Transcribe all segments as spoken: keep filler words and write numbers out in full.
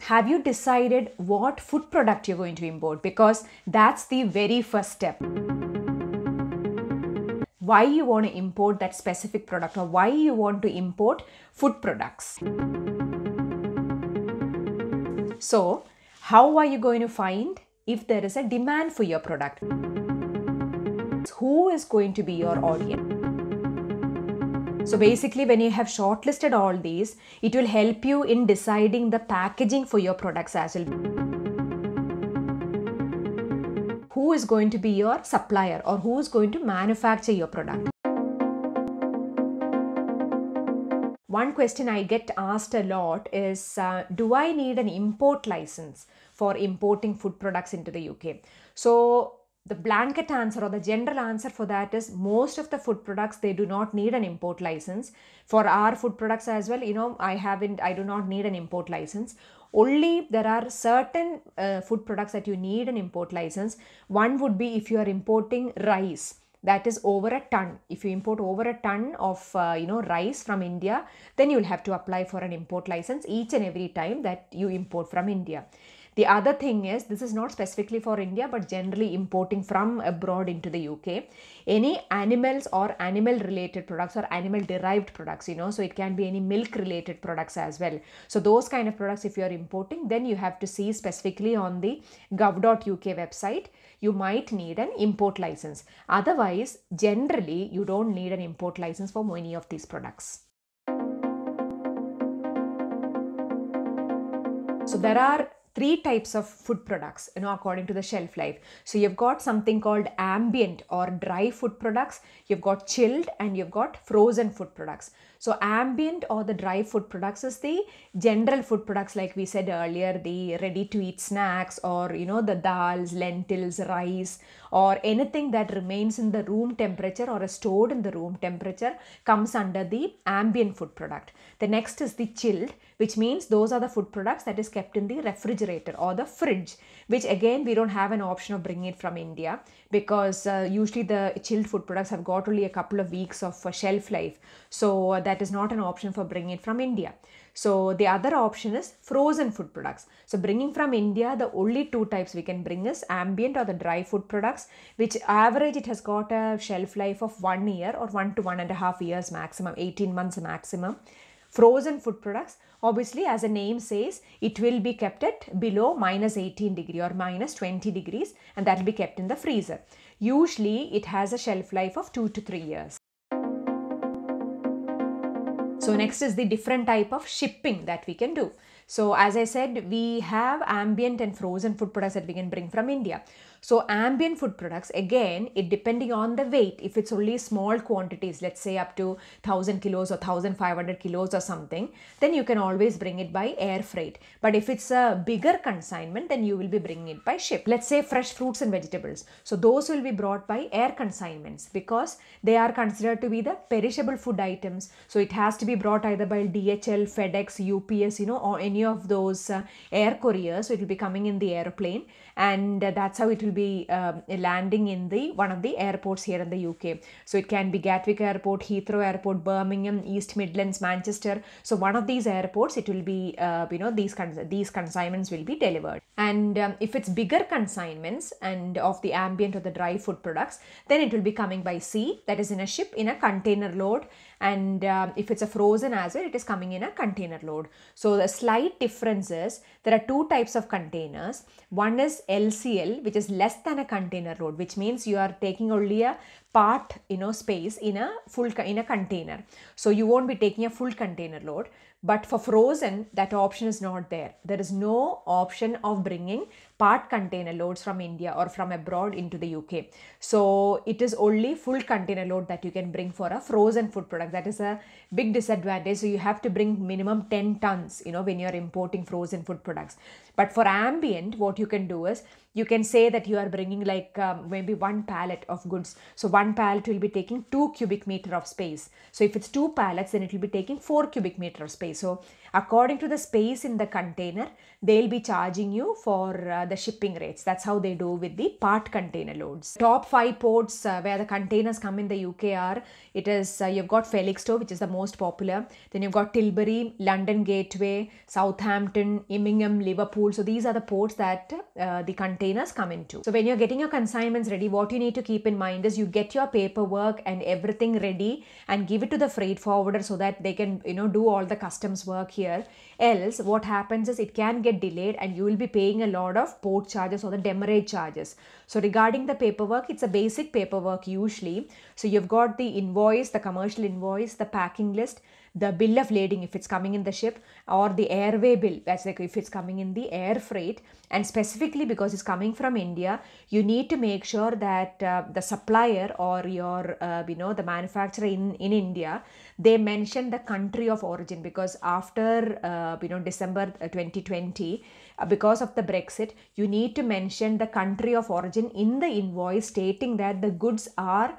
Have you decided what food product you're going to import? Because that's the very first step. Why you want to import that specific product, or why you want to import food products. So, how are you going to find if there is a demand for your product? Who is going to be your audience? So basically, when you have shortlisted all these, it will help you in deciding the packaging for your products as well. Who is going to be your supplier, or who is going to manufacture your product? One question I get asked a lot is, uh, do I need an import license for importing food products into the U K? So the blanket answer, or the general answer for that, is most of the food products, they do not need an import license. For our food products as well, you know, I haven't, I do not need an import license. Only there are certain uh, food products that you need an import license. One would be if you are importing rice. That is over a ton. If you import over a ton of uh, you know rice from India, then you'll have to apply for an import license each and every time that you import from India. The other thing is, this is not specifically for India, but generally importing from abroad into the U K, any animals or animal related products or animal derived products, you know, so it can be any milk related products as well. So those kind of products, if you are importing, then you have to see specifically on the gov dot U K website, you might need an import license. Otherwise, generally, you don't need an import license for many of these products. So there are three types of food products, you know, according to the shelf life. So you've got something called ambient or dry food products, you've got chilled, and you've got frozen food products. So ambient or the dry food products is the general food products, like we said earlier, the ready-to-eat snacks, or, you know, the dals, lentils, rice, or anything that remains in the room temperature or is stored in the room temperature comes under the ambient food product. The next is the chilled, which means those are the food products that is kept in the refrigerator or the fridge, which again, we don't have an option of bringing it from India, because uh, usually the chilled food products have got only a couple of weeks of uh, shelf life. So uh, that is not an option for bringing it from India. So the other option is frozen food products. So bringing from India, the only two types we can bring is ambient or the dry food products, which average it has got a shelf life of one year or one to one and a half years maximum, eighteen months maximum. Frozen food products, obviously, as the name says, it will be kept at below minus eighteen degree or minus twenty degrees, and that will be kept in the freezer. Usually, it has a shelf life of two to three years. So next is the different type of shipping that we can do. So as I said, we have ambient and frozen food products that we can bring from India. So ambient food products, again, it depending on the weight, if it's only small quantities, let's say up to one thousand kilos or one thousand five hundred kilos or something, then you can always bring it by air freight. But if it's a bigger consignment, then you will be bringing it by ship. Let's say fresh fruits and vegetables. So those will be brought by air consignments, because they are considered to be the perishable food items. So it has to be brought either by D H L, FedEx, U P S, you know, or any of those uh, air couriers. So it will be coming in the airplane, and uh, that's how it will be uh, landing in the one of the airports here in the U K. So it can be Gatwick Airport, Heathrow Airport, Birmingham, East Midlands, Manchester. So one of these airports, it will be uh, you know these cons these consignments will be delivered. And um, if it's bigger consignments and of the ambient or the dry food products, then it will be coming by sea, that is in a ship in a container load. And um, if it's a frozen as well, it is coming in a container load. So the slight difference is there are two types of containers. One is L C L, which is less than a container load, which means you are taking only a part, you know, space in a full in a container. So you won't be taking a full container load. But for frozen, that option is not there. There is no option of bringing part container loads from India or from abroad into the U K. So it is only full container load that you can bring for a frozen food product. That is a big disadvantage. So you have to bring minimum ten tons, you know, when you're importing frozen food products. But for ambient, what you can do is you can say that you are bringing like um, maybe one pallet of goods. So one pallet will be taking two cubic meter of space. So if it's two pallets, then it will be taking four cubic meter of space. So according to the space in the container, they'll be charging you for uh, the shipping rates. That's how they do with the part container loads. Top five ports uh, where the containers come in the U K are, it is, uh, you've got Felixstowe, which is the most popular. Then you've got Tilbury, London Gateway, Southampton, Immingham, Liverpool. So these are the ports that uh, the containers come into. So when you're getting your consignments ready, what you need to keep in mind is you get your paperwork and everything ready and give it to the freight forwarder so that they can, you know, do all the customs work here. Else what happens is it can get delayed and you will be paying a lot of port charges or the demurrage charges. So regarding the paperwork, it's a basic paperwork usually. So you've got the invoice, the commercial invoice, the packing list, the bill of lading if it's coming in the ship, or the airway bill, that's like if it's coming in the air freight. And specifically because it's coming from India, you need to make sure that uh, the supplier or your uh, you know the manufacturer in in India, they mention the country of origin, because after uh, you know December twenty twenty, uh, because of the Brexit, you need to mention the country of origin in the invoice, stating that the goods are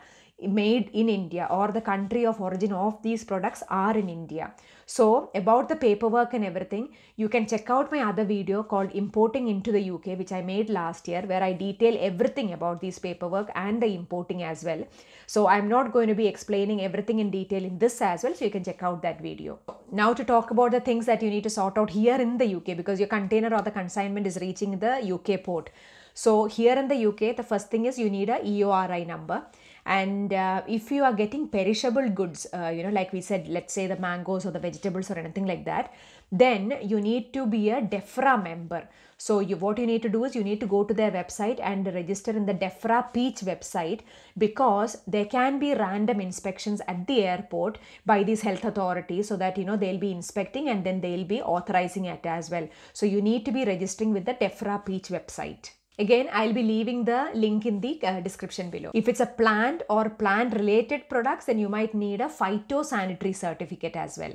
made in India or the country of origin of these products are in India. So about the paperwork and everything, you can check out my other video called Importing into the U K, which I made last year, where I detail everything about these paperwork and the importing as well. So I'm not going to be explaining everything in detail in this as well, so you can check out that video. Now to talk about the things that you need to sort out here in the U K, because your container or the consignment is reaching the U K port. So here in the U K, the first thing is you need a E O R I number. And uh, if you are getting perishable goods, uh, you know, like we said, let's say the mangoes or the vegetables or anything like that, then you need to be a DEFRA member. So you, what you need to do is you need to go to their website and register in the DEFRA Peach website, because there can be random inspections at the airport by these health authorities, so that, you know, they'll be inspecting and then they'll be authorizing it as well. So you need to be registering with the DEFRA Peach website. Again, I'll be leaving the link in the uh, description below. If it's a plant or plant related products, then you might need a phytosanitary certificate as well.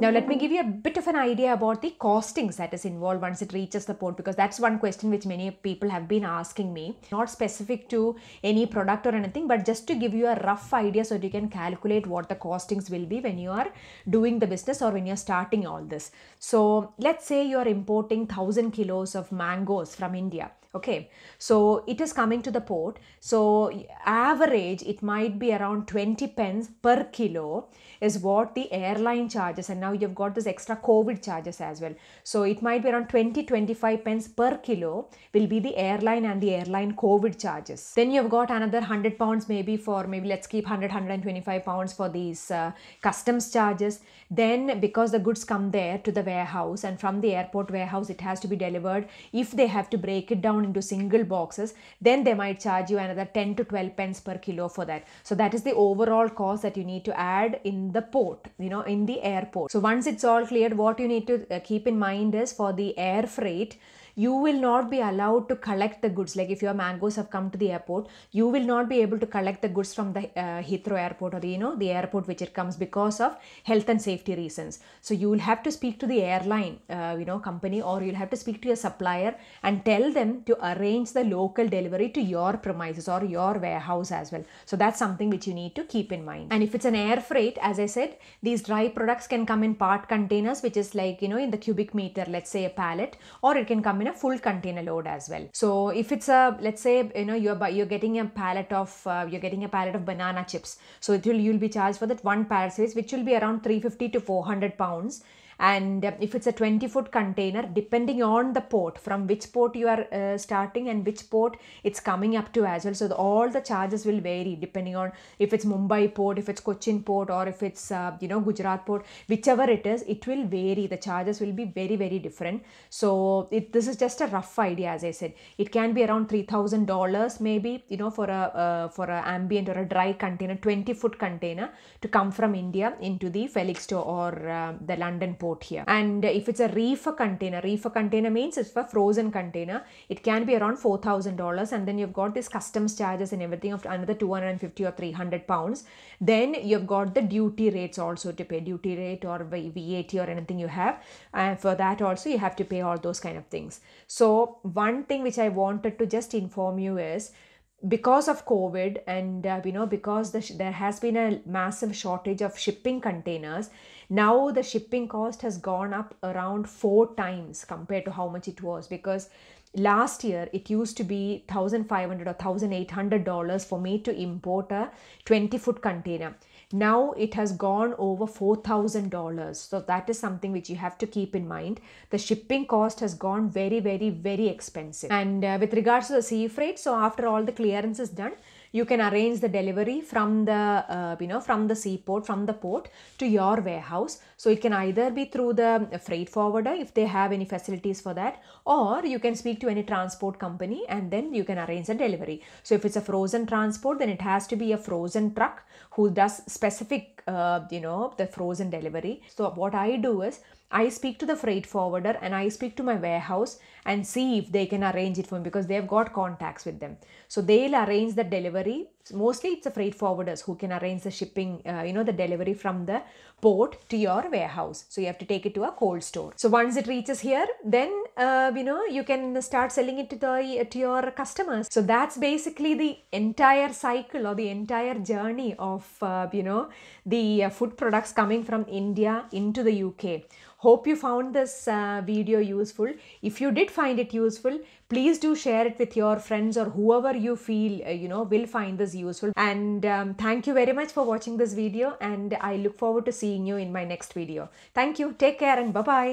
Now let me give you a bit of an idea about the costings that is involved once it reaches the port, because that's one question which many people have been asking me. Not specific to any product or anything, but just to give you a rough idea so that you can calculate what the costings will be when you are doing the business or when you're starting all this. So let's say you're importing one thousand kilos of mangoes from India. Okay, so it is coming to the port. So average, it might be around twenty pence per kilo is what the airline charges. And now you've got this extra COVID charges as well. So it might be around twenty to twenty-five pence per kilo will be the airline and the airline COVID charges. Then you've got another one hundred pounds maybe for, maybe let's keep one hundred, one hundred twenty-five pounds for these uh, customs charges. Then because the goods come there to the warehouse, and from the airport warehouse, it has to be delivered. If they have to break it down into single boxes, then they might charge you another ten to twelve pence per kilo for that. So that is the overall cost that you need to add in the port, you know, in the airport. So once it's all cleared, what you need to keep in mind is for the air freight, you will not be allowed to collect the goods. Like if your mangoes have come to the airport, you will not be able to collect the goods from the uh, Heathrow Airport or the, you know, the airport which it comes, because of health and safety reasons. So you will have to speak to the airline, uh, you know, company, or you'll have to speak to your supplier and tell them to arrange the local delivery to your premises or your warehouse as well. So that's something which you need to keep in mind. And if it's an air freight, as I said, these dry products can come in part containers, which is like, you know, in the cubic meter, let's say a pallet, or it can come in a full container load as well. So if it's a, let's say, you know, you're you're getting a pallet of uh, you're getting a pallet of banana chips, so it will, you'll be charged for that one pallet size, which will be around three hundred fifty to four hundred pounds. And if it's a twenty foot container, depending on the port, from which port you are uh, starting and which port it's coming up to as well. So the, all the charges will vary depending on if it's Mumbai port, if it's Cochin port, or if it's, uh, you know, Gujarat port, whichever it is, it will vary. The charges will be very, very different. So it, this is just a rough idea. As I said, it can be around three thousand dollars maybe, you know, for a, uh, for a ambient or a dry container, twenty foot container to come from India into the Felixstowe or uh, the London port here. And if it's a reefer container, reefer container means it's a frozen container, it can be around four thousand dollars. And then you've got this customs charges and everything of another two hundred fifty or three hundred pounds. Then you've got the duty rates also to pay, duty rate or V A T or anything you have, and for that also you have to pay all those kind of things. So one thing which I wanted to just inform you is, because of COVID and uh, you know, because the sh there has been a massive shortage of shipping containers, now the shipping cost has gone up around four times compared to how much it was, because last year it used to be one thousand five hundred dollars or one thousand eight hundred dollars for me to import a twenty foot container. Now it has gone over four thousand dollars. So that is something which you have to keep in mind. The shipping cost has gone very, very, very expensive. And uh, with regards to the sea freight, so after all the clearance is done, you can arrange the delivery from the, uh, you know, from the seaport, from the port to your warehouse. So it can either be through the freight forwarder if they have any facilities for that, or you can speak to any transport company and then you can arrange the delivery. So if it's a frozen transport, then it has to be a frozen truck who does specific, uh, you know, the frozen delivery. So what I do is, I speak to the freight forwarder and I speak to my warehouse and see if they can arrange it for me, because they've got contacts with them. So they'll arrange the delivery. Mostly it's the freight forwarders who can arrange the shipping, uh, you know, the delivery from the port to your warehouse. So you have to take it to a cold store. So once it reaches here, then, uh, you know, you can start selling it to, the, to your customers. So that's basically the entire cycle or the entire journey of, uh, you know, the uh, food products coming from India into the U K. Hope you found this uh, video useful. If you did find it useful, please do share it with your friends or whoever you feel, uh, you know, will find this useful. And um, thank you very much for watching this video, and I look forward to seeing you in my next video. Thank you. Take care and bye-bye.